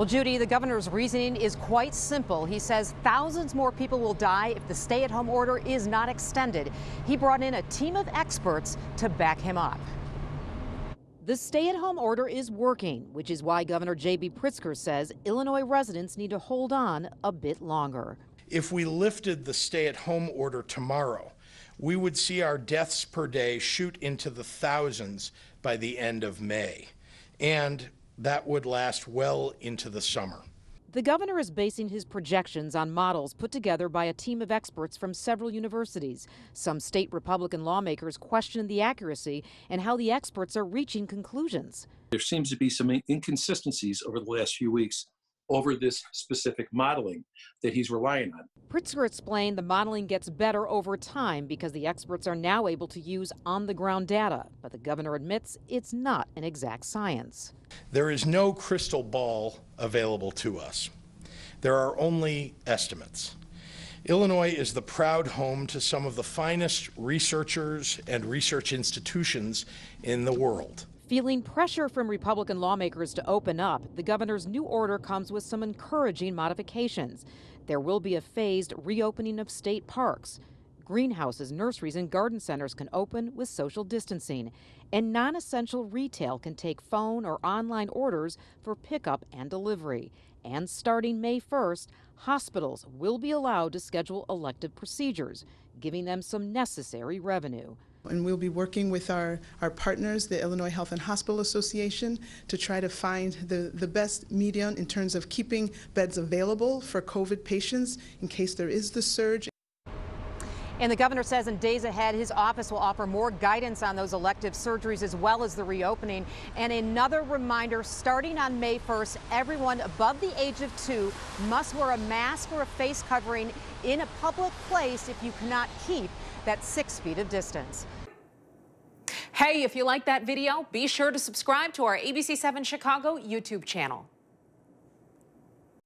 Well, Judy, the governor's reasoning is quite simple. He says thousands more people will die if the stay-at-home order is not extended. He brought in a team of experts to back him up. The stay-at-home order is working, which is why Governor JB Pritzker says Illinois residents need to hold on a bit longer. If we lifted the stay-at-home order tomorrow, we would see our deaths per day shoot into the thousands by the end of May. And that would last well into the summer. The governor is basing his projections on models put together by a team of experts from several universities. Some state Republican lawmakers question the accuracy and how the experts are reaching conclusions. There seems to be some inconsistencies over the last few weeks over this specific modeling that he's relying on. Pritzker explained the modeling gets better over time because the experts are now able to use on-the-ground data, but the governor admits it's not an exact science. There is no crystal ball available to us. There are only estimates. Illinois is the proud home to some of the finest researchers and research institutions in the world. Feeling pressure from Republican lawmakers to open up, the governor's new order comes with some encouraging modifications. There will be a phased reopening of state parks. Greenhouses, nurseries, and garden centers can open with social distancing. And non-essential retail can take phone or online orders for pickup and delivery. And starting May 1st, hospitals will be allowed to schedule elective procedures, giving them some necessary revenue. And we'll be working with our partners, the Illinois Health and Hospital Association, to try to find the best medium in terms of keeping beds available for COVID patients in case there is the surge. And the governor says in days ahead, his office will offer more guidance on those elective surgeries as well as the reopening. And another reminder, starting on May 1st, everyone above the age of 2 must wear a mask or a face covering in a public place if you cannot keep that 6 feet of distance. Hey, if you like that video, be sure to subscribe to our ABC7 Chicago YouTube channel.